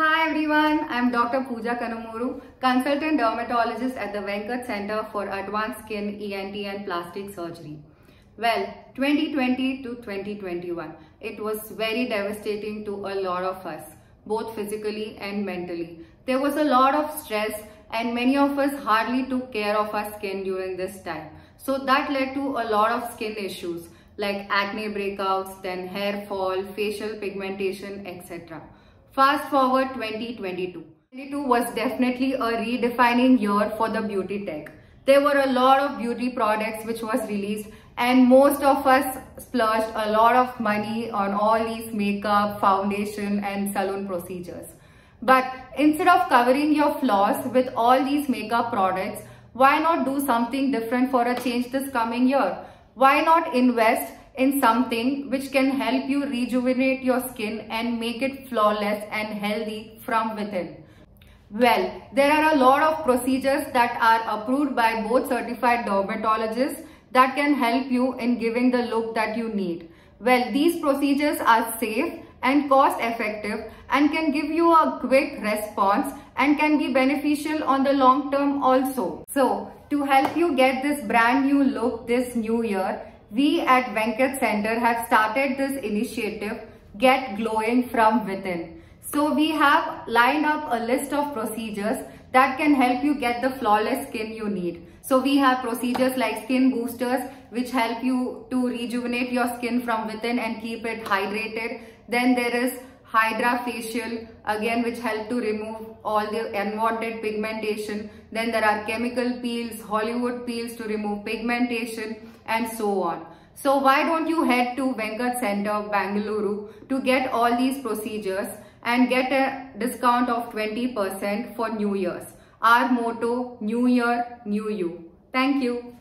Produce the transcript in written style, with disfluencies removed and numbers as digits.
Hi everyone, I am Dr. Pooja Kanumuru, Consultant Dermatologist at the Venkat Center for Advanced Skin ENT and Plastic Surgery. Well, 2020 to 2021, it was very devastating to a lot of us, both physically and mentally. There was a lot of stress and many of us hardly took care of our skin during this time. So that led to a lot of skin issues like acne breakouts, then hair fall, facial pigmentation, etc. Fast forward 2022. 2022 was definitely a redefining year for the beauty tech. There were a lot of beauty products which was released and most of us splurged a lot of money on all these makeup, foundation and salon procedures. But instead of covering your flaws with all these makeup products, why not do something different for a change this coming year? Why not invest in something which can help you rejuvenate your skin and make it flawless and healthy from within? Well, there are a lot of procedures that are approved by both certified dermatologists that can help you in giving the look that you need. Well, these procedures are safe and cost effective and can give you a quick response and can be beneficial on the long term also. So, to help you get this brand new look this new year, we at Venkat Center have started this initiative, Get Glowing From Within. So we have lined up a list of procedures that can help you get the flawless skin you need. So we have procedures like Skin Boosters, which help you to rejuvenate your skin from within and keep it hydrated. Then there is Hydra Facial, again, which help to remove all the unwanted pigmentation. Then there are Chemical Peels, Hollywood Peels to remove pigmentation, and so on. So why don't you head to Venkat Center, Bangalore to get all these procedures and get a discount of 20% for New Year's. Our motto, New Year, New You. Thank you.